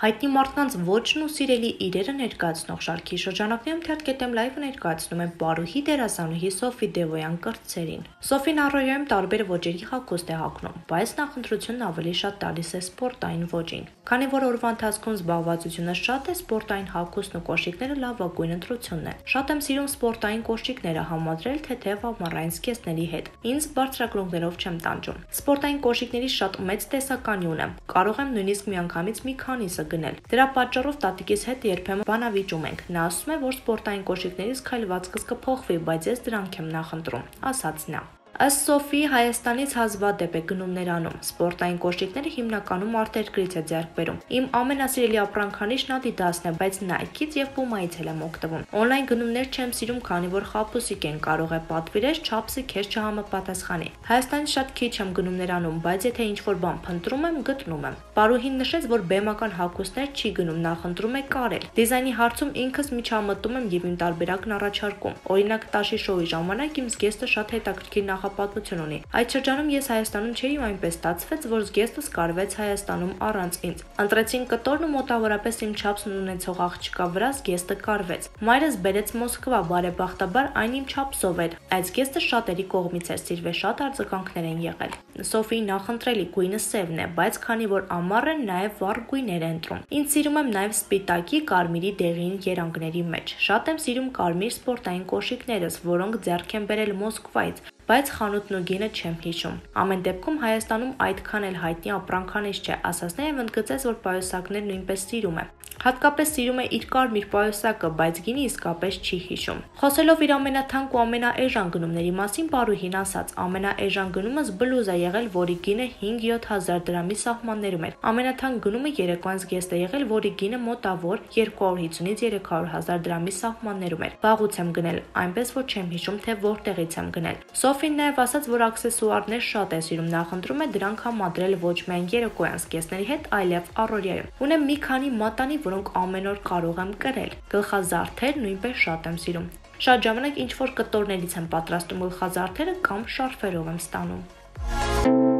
Հայտնի մարդկանց ոչն ու սիրելի իրերը ներկայացնող շարքի շրջանակներում թերթկետեմ լայվը ներկայացնում է բարուհի դերասանուհի Սոֆի Դևոյան կրտսերին։ Սոֆին առօրյայում տարբեր ոճերի հագուստ է հագնում, բայց նախընտրությունն ավելի շատ տալիս է սպորտային ոճին։ Քանի որ օրվա ընթացքում զբաղվածությունը շատ է, սպորտային հագուստն ու կոշիկները լավագույն ընտրությունն է։ Շատ եմ սիրում սպորտային կոշիկները համադրել թեթև ամառային սկիզբների հետ։ Ինձ բարձրակրունկներով չեմ տանջում։ Սպորտային կոշիկների շատ մեծ տեսականի ունեմ։ Կարող եմ նույնիսկ միանգամից մի քանիսը գնել։ Դրա պատճառով տատիկիս հետ երբեմն բանավիճում ենք։ Նա ասում է, որ սպորտային կոշիկներից քայլվածքս կփոխվի, բայց ես դրանք եմ նախընտրում, ասաց նա։ Ըստ Սոֆի Հայաստանից հազվադեպ է գնումներ անում։ Սպորտային կոշիկները հիմնականում արտերկրից է ձեռք բերում։ Իմ ամենասիրելի ապրանքանիշն Adidas-ն է, բայց Nike-ից եւ Puma-ից էլ եմ օգտվում։ Օնլայն գնումներ չեմ սիրում, քանի որ խապուսիկ են, կարող է պատվիրես, չափսը քեզ չհամապատասխանի։ Հայաստանից շատ քիչ եմ գնումներ անում, բայց եթե ինչ-որ բան փնտրում եմ, գտնում եմ։ Բարուհին նշեց, որ բեմական հագուստներ չի գնում, նախընտրում է կարել։ Դիզայնի հարցում ինքս միջամտում եմ եւ իմ տարբերակն առաջարկում։ Օրինակ Տաշի շոուի ժամանակ իմ զգեստը շատ հետաքրքիր նախապատմություն ունի։ Այդ շրջանում ես Հայաստանում չէի ու այնպես ստացվեց, որ զգեստս կարվեց Հայաստանում առանց ինձ։ Ընտրեցին կտորն ու մոտավորապես իմ չափսն ունեցող աղջկա վրա զգեստը կարվեց։ Մայրս բերեց Մոսկվա, բարեբախտաբար այն իմ չափսով էր։ Այդ զգեստը շատերի կողմից էր սիրվել, շատ արձագանքներ են եղել։ Սոֆիի նախընտրելի գույնը սևն է, բայց քանի որ Ամառը նաև վառ գույներ է ընտրում։ Ինձ սիրում եմ նաև սպիտակի, կարմիրի դեղին երանգների մեջ։ Շատ եմ սիրում կարմիր սպորտային կոշիկներս, որոնք ձեռք են բերել Մոսկվայից, բայց խանութն ու գինը չեմ հիշում։ Ամեն դեպքում Հայաստանում այդքան էլ հայտնի ապրանքանիշ չէ, ասաց նա եւ ընդգծեց, որ պայուսակներ նույնպես սիրում է։ Հատկապես սիրում է իր կարմիր պայուսակը, բայց գինը իսկապես չի հիշում։ Խոսելով իր ամենաթանկ ու ամենաէժան գնումների մասին, բարուհին ասաց. «Ամենաէժան գնումս բլուզ է եղել, որի գինը 5-7000 դրամի սահմաններում էր։ Ամենաթանկ գնումը երեկոյան զգեստ է եղել, որի գինը մոտավոր 250-ից 300,000 դրամի սահմաններում էր։ Վաղուց եմ գնել, այնպես որ չեմ հիշում, թե որտեղից եմ գնել»։ Սոֆին նաև ասաց, որ աքսեսուարներ շատ է սիրում, նախընտրում է դրանք համադրել ոչ միայն երեկոյան զգեստների հետ, այլև առօրյայում։ Ունեմ մի քանի մատանի, որոնք ամեն օր կարող եմ կրել։ Գլխազարդեր նույնպես շատ եմ սիրում։ Շատ ժամանակ ինչ որ կտորներից եմ պատրաստում գլխազարդերը կամ շարֆերով եմ ստանում։